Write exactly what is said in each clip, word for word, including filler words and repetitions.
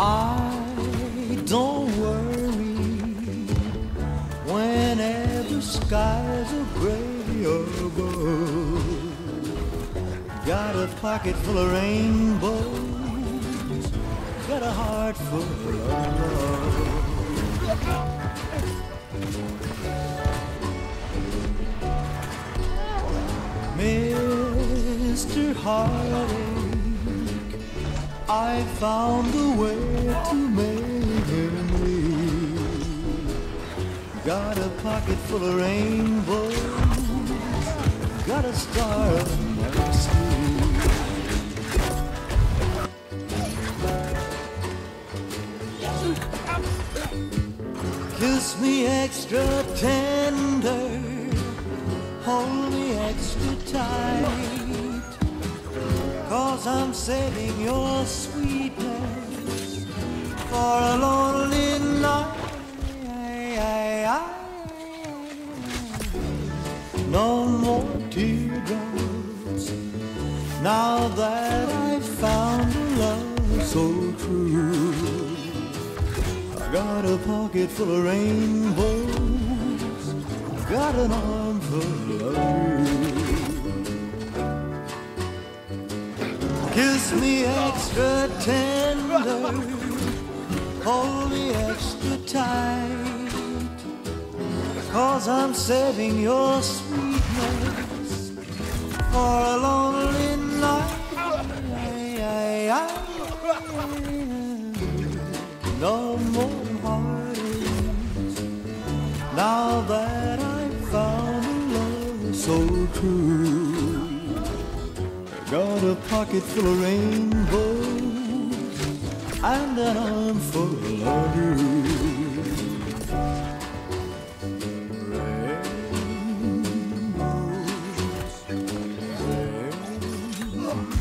I don't worry whenever skies are gray above. Got a pocket full of rainbows, got a heart full of love. Mister Heartache, I found a way to make him real. Got a pocket full of rainbows, got a star of never steel. Kiss me extra tender, hold me extra tight, 'cause I'm saving your sweetness for a lonely night. No more teardrops, now that I've found a love so true. I got a pocket full of rainbows, got an arm full of you. Kiss me extra tender, hold me extra tight, 'cause I'm saving your sweetness for a lonely night. No more heartaches, now that I've found a love so true. Got a pocket full of rainbows and an arm full of you. Rainbows, rainbows.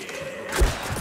Yeah.